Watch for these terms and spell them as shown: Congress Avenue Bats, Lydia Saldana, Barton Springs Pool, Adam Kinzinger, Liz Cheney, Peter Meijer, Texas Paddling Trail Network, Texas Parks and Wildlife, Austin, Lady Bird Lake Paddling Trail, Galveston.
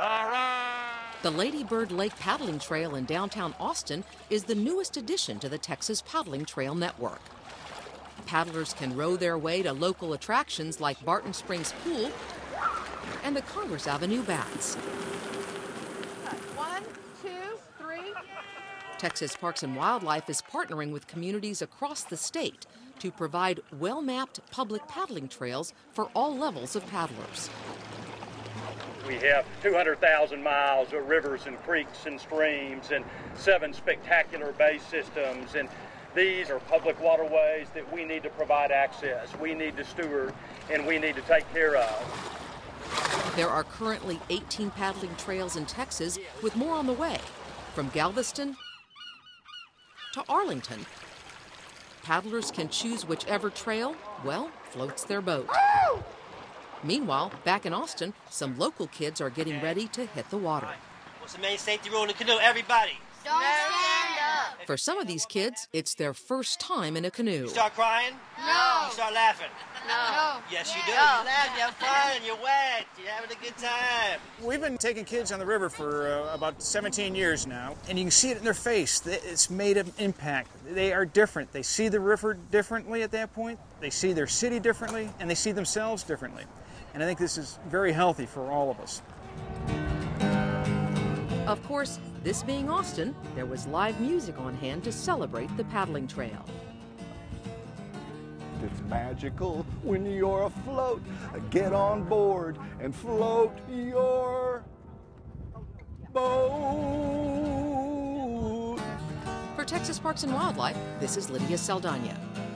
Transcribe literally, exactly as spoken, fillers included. All right. The Lady Bird Lake Paddling Trail in downtown Austin is the newest addition to the Texas Paddling Trail Network. Paddlers can row their way to local attractions like Barton Springs Pool and the Congress Avenue Bats. One, two, three. Texas Parks and Wildlife is partnering with communities across the state to provide well-mapped public paddling trails for all levels of paddlers. We have two hundred thousand miles of rivers and creeks and streams and seven spectacular bay systems, and these are public waterways that we need to provide access, we need to steward, and we need to take care of. There are currently eighteen paddling trails in Texas, with more on the way, from Galveston to Arlington. Paddlers can choose whichever trail, well, floats their boat. Woo! Meanwhile, back in Austin, some local kids are getting ready to hit the water. Right. What's the main safety rule in the canoe? Everybody, don't stand up. For some of these kids, it's their first time in a canoe. You start crying? No. You start laughing? No. Yes, you do. You laugh, you have fun, you're wet, you're having a good time. We've been taking kids on the river for uh, about seventeen years now, and you can see it in their face. It's made an impact. They are different. They see the river differently at that point. They see their city differently, and they see themselves differently. And I think this is very healthy for all of us. Of course, this being Austin, there was live music on hand to celebrate the paddling trail. It's magical when you're afloat. Get on board and float your boat. For Texas Parks and Wildlife, this is Lydia Saldana.